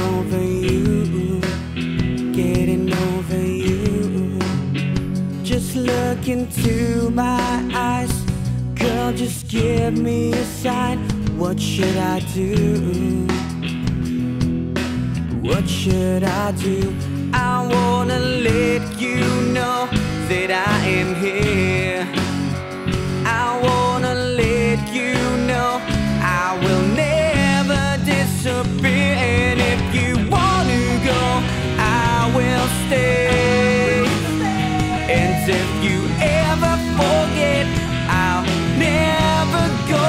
over you, getting over you. Just look into my eyes, girl, just give me a sign. What should I do? What should I do? I wanna let you know that I am here. I wanna let you know I will never disappear. And if you wanna go, I will stay. And if you ever forget, I'll never go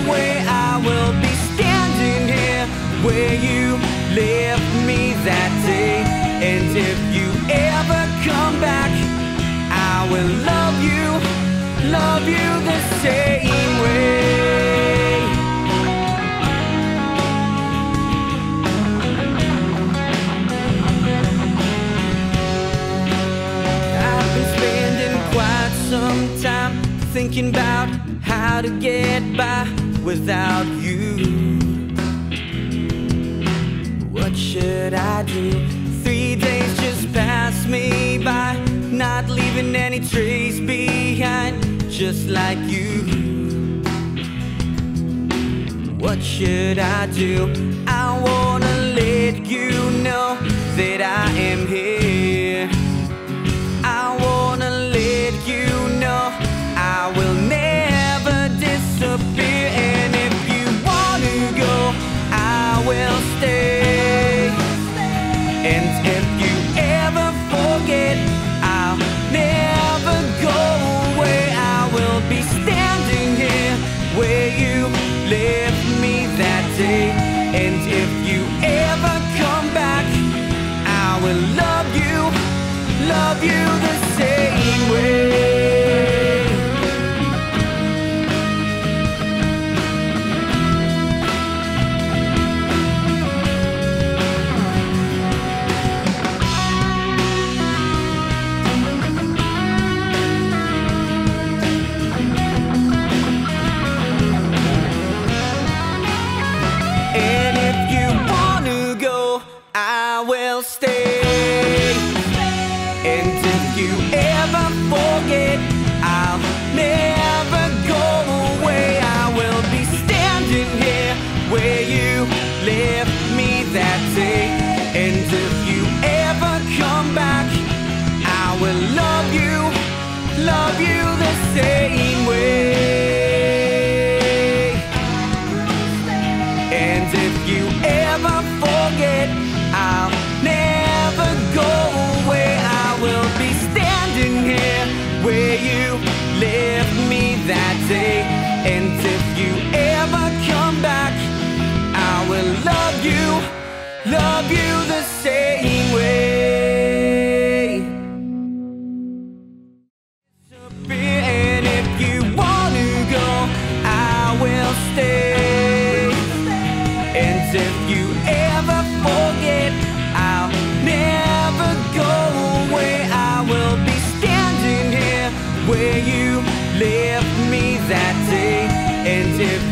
away. I will be standing here where you left me that day. And if you ever come back, I will love you the same way. I've been spending quite some time thinking about how to get by without you. What should I do? 3 days just pass me by, not leaving any trace behind, just like you. What should I do? I wanna let you know that I am here. I wanna let you know I will never disappear. And if you wanna go, I will stay. And if you ever forget, I'll never go away. I will be standing here where you left me that day. And if you ever come back, I will love you the same way. I will stay. And if you ever forget, I'll never go away. I will be standing here where you left me that day. And if you ever come back, I will love you the same way. And if you ever forget, I'll never go away. I will be standing here where you left me that day. And if you ever come back, I will love you the same way. And if you want to go, I will stay. And if you ever forget, where you left me that day. And if